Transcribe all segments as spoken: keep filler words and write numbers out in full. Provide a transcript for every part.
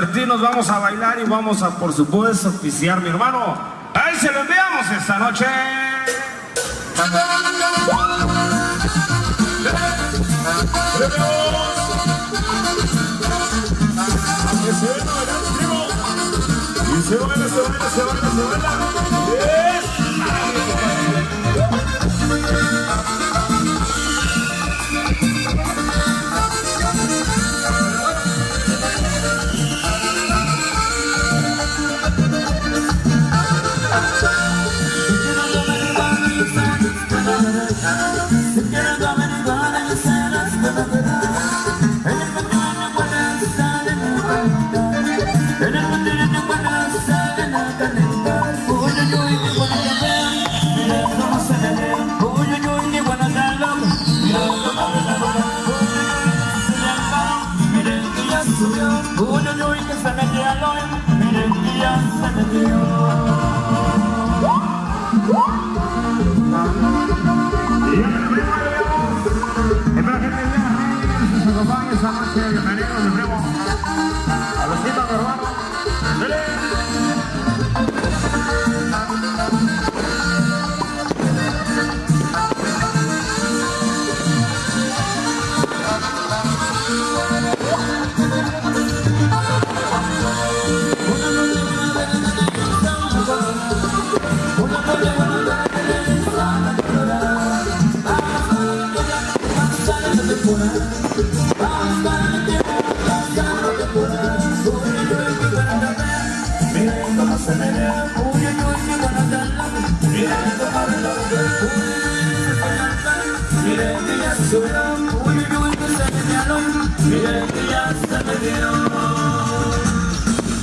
divertirnos, vamos a bailar y vamos a, por supuesto, oficiar, mi hermano. Ahí se lo enviamos esta noche. Y se baila, se baila, se baila, se baila.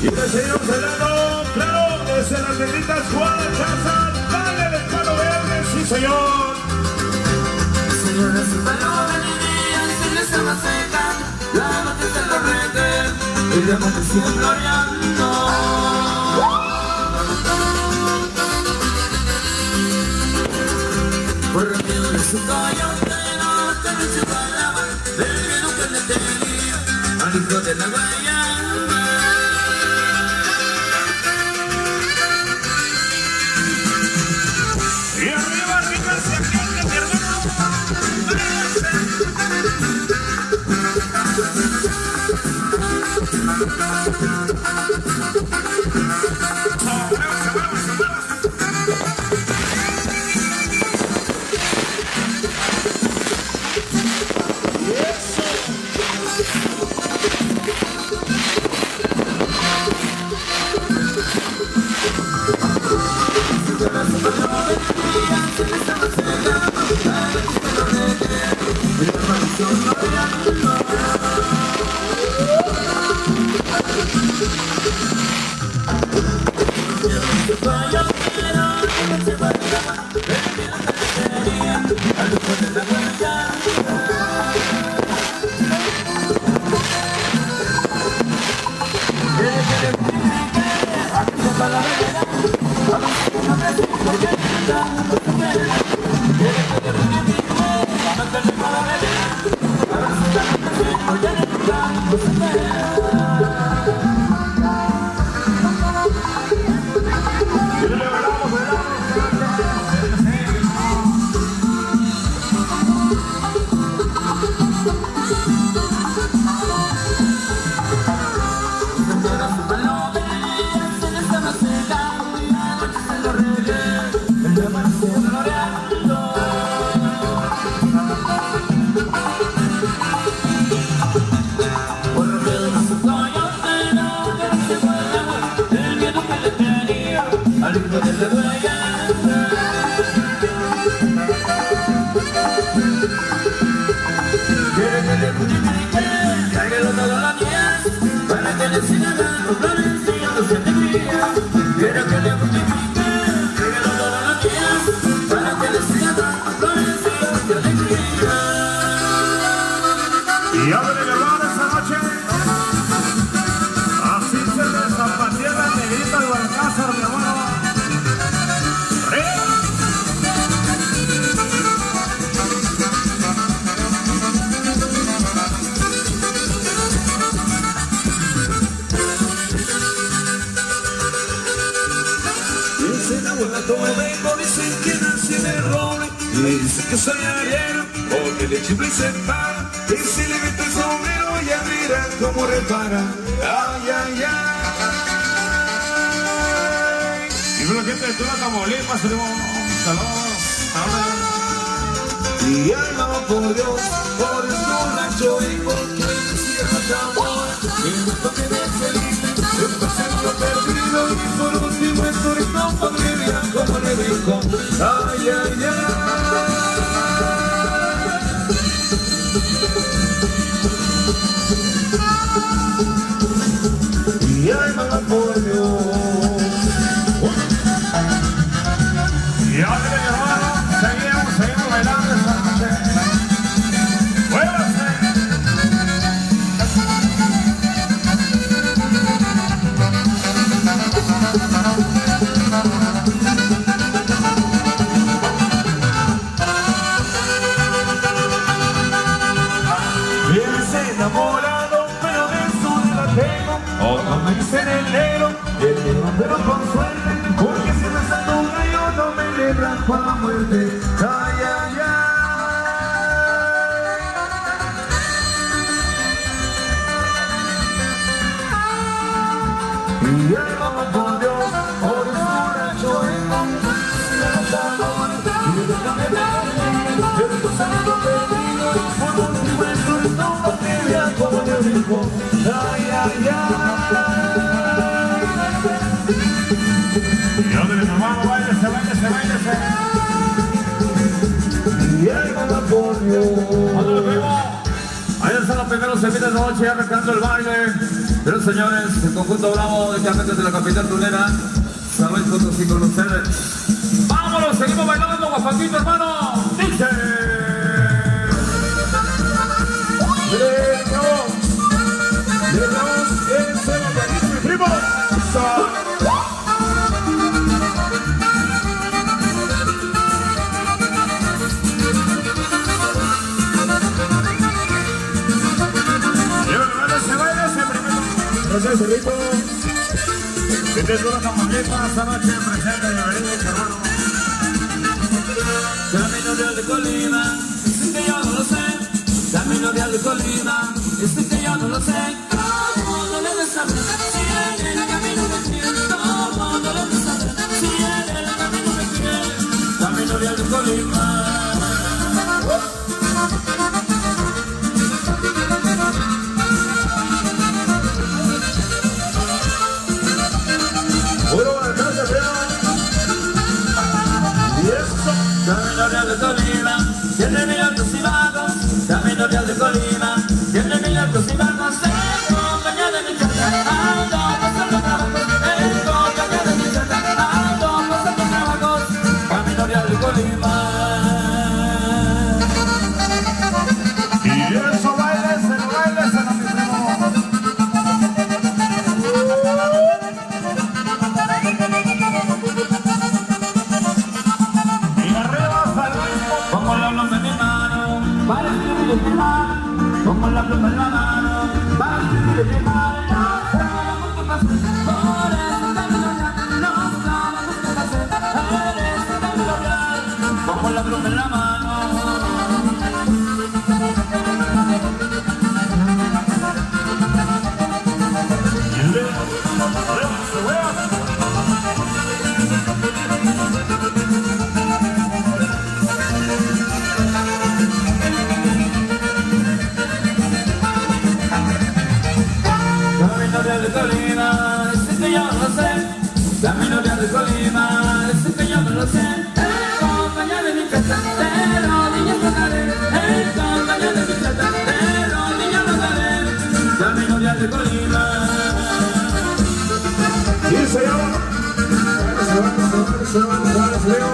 Y le seguimos bailando, claro, desde las benditas Guadalajara, dale el palo verde, sí señor. Señor, es un palo de niñas y les ama seca, la noche se lo rete, y la noche sigue gloriando. Su coyotero te me llevaba, del vino que le tenía, al hijo de la guayaba. Y arriba, arriba, se acabe mi hermano, ¡vamos! tome vengo, dicen que nací de roble, y dicen que soy aviero, porque le chifla y se para, y si le meto el sombrero ya mira cómo repara. Ay, ay, ay. Y por la gente de toda Tamaulipas tenemos un saludo. Y alma por Dios, por el borracho y por quien cierra el amor, el gusto que me feliz. Yo presento perdido y por último estoy tan familia como le dijo. Ay, ay, ay. Y ay, mamá, por Dios. Y ahora, mi hermano, seguimos, seguimos bailando esta noche. Pero con suerte, porque si me salto un gallo no me libran con la muerte. Ay, ay, ay. Mi alma con Dios, por el borracho en contra, si me falta dolor, y déjame ver, yo estoy saliendo perdido, y por un universo es tan familia como yo digo. Ay, ay, ay. Y ahora mi hermano, báilese, báilese, báilese. Y el mamá por Dios. Cuando lo vemos, ayer se nos pegaron semillas de noche, arrancando el baile. Pero señores, el Conjunto Bravo de Carretes de la capital tunera, sabéis juntos y con ustedes. Vámonos, seguimos bailando, guapatito hermano. Dice. Le damos ese bacanismo, mi primo. Gracias, Rico. Desde toda Tamaulipas, esta noche presente en la avenida Carbono. Camino real de Colima, dicen que yo no lo sé. Camino real de Colima, dicen que yo no lo sé. ¿Cómo no le desabro? Si en el camino me quiere. ¿Cómo no le desabro? Si en el camino me quiere. Camino real de Colima. Camino real de Colima, siete mil altos y bajos. Camino real de Colima, siete mil altos y bajos. En compañía de mi chata, ando pasando trabajos. En compañía de mi chata, ando pasando trabajos. Camino real de Colima. Y eso, bailese, no bailese, no mi primo. Como la pluma en la mano, va a sentir que mal no sabemos qué pasa. Por eso camino real, no sabemos qué pasa. Por eso camino real, como la pluma en la mano. Camino real de Colima, dicen que yo no lo sé. En compañía de mi chata, de rodillas no daré. En compañía de mi chata, de rodillas no daré. Camino real de Colima. Y se va, se va, se va, se va, se va.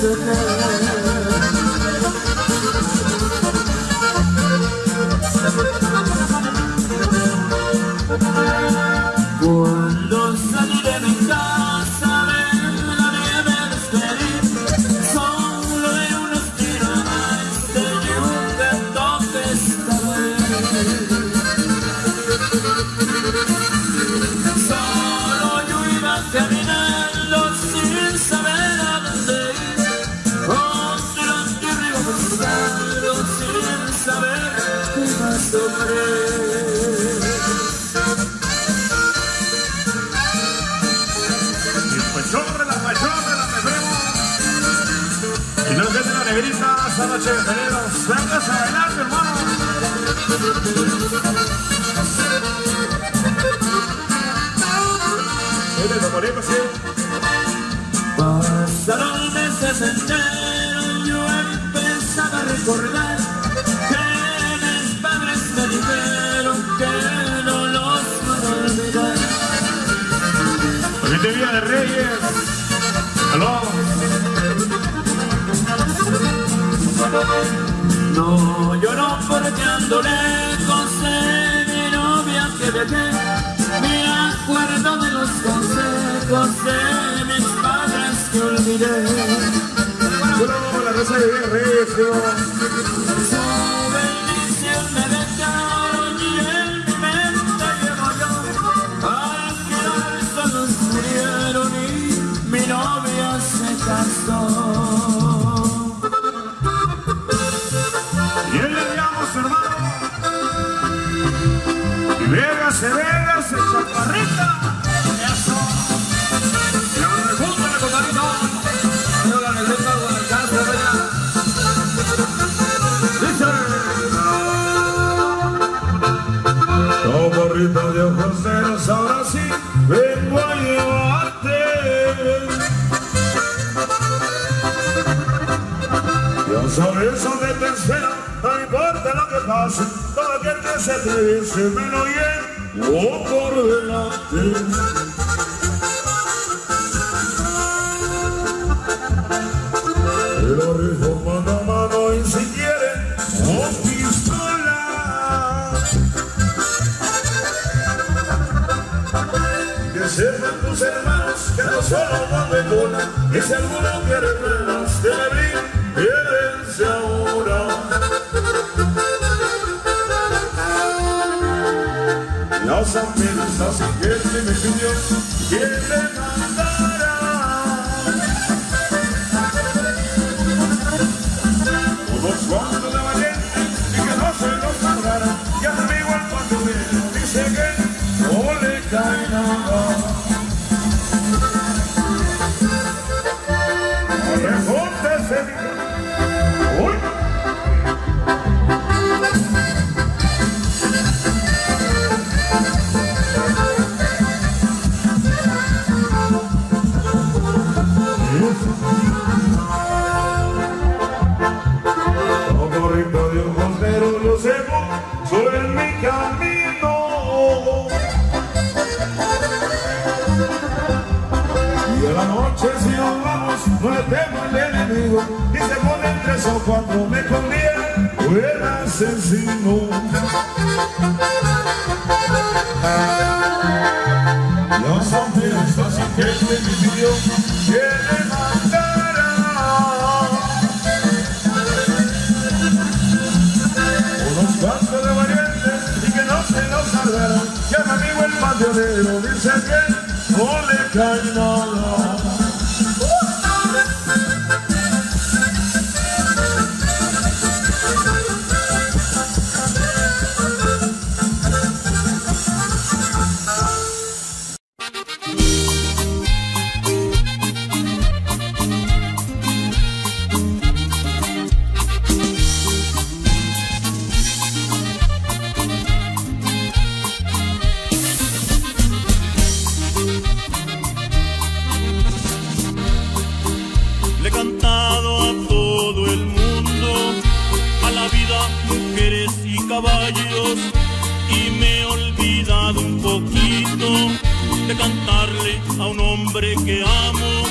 sonar. Cuando saliré de casa de la nieve despedir, solo de unos tiros más te llevo de toque esta vez. Solo yo iba caminando sin saber a dónde ir, otros que iban buscando sin saber qué más sobre. Esta noche de veneros, vengas adelante, hermano. Pasaron meses enteros, yo empezaba a recordar que mis padres me dijeron que no los puedo olvidar. Feliz día de Reyes. Aló. No lloro porque ando lejos de mi novia que dejé. Me acuerdo de los consejos de mis padres que olvidé. Yo la raza de Reyes. Su bendición me dejaron y en mi mente llevo yo. Al final todos murieron y mi novia se casó. Vega, se Vega, se chaparrita. Eso. Y ahora me juntan a Cotarito. Y ahora me juntan a Guanacaste, Vega. Dice. Chaparrita de ojos ceros, ahora sí vengo a llevarte. Ya sabes dónde te espero, no importa lo que pase. Aquel que se atreve se me lo llevo por delante. Pero rijo mano a mano y si quiere con pistola. Que sepan tus hermanos que no solo van de cola, y si alguno quiere pruebas de abrir, quédense ahora. Las amigas así que se me pidió que le mandara. Todos cuando de valiente y que no se los cargara. Y a mi amigo el pandulero dice que no le cae nada. Arrejúntese, dijo. ¡Uy! Sobre mi camino y a la noche si nos vamos no le temo al enemigo, y se ponen tres o cuatro, me conviene o el asesino. Los hombres así que me pidió que le matara. Cuando de valientes y que no se los cargaran, que a mi amigo el pandonero dice que no le cae nada. Cantarle a un hombre que amo,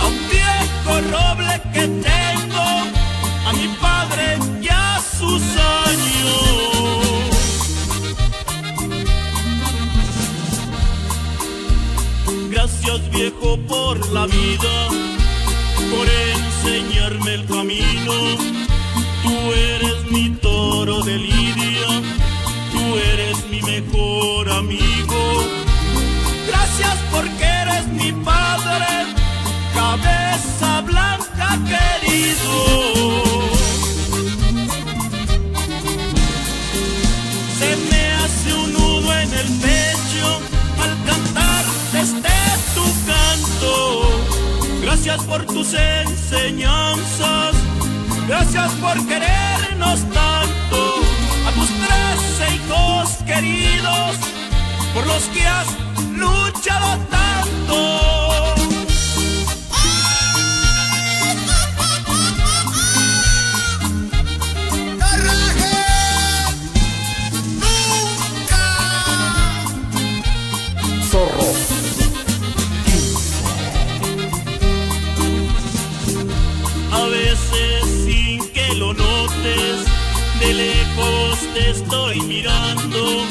a un viejo roble. la vida por enseñarme el camino. Tú eres mi toro de lidia, tú eres mi mejor amigo. Gracias porque eres mi padre, cabeza blanca querido. Se me hace un nudo en el pecho al cantar este tu canto. Gracias por tus enseñanzas, gracias por querernos tanto. A tus trece hijos queridos, por los que has luchado tanto. De lejos te estoy mirando,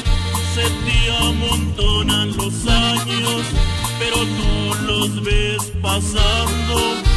se te amontonan los años, pero tú los ves pasando.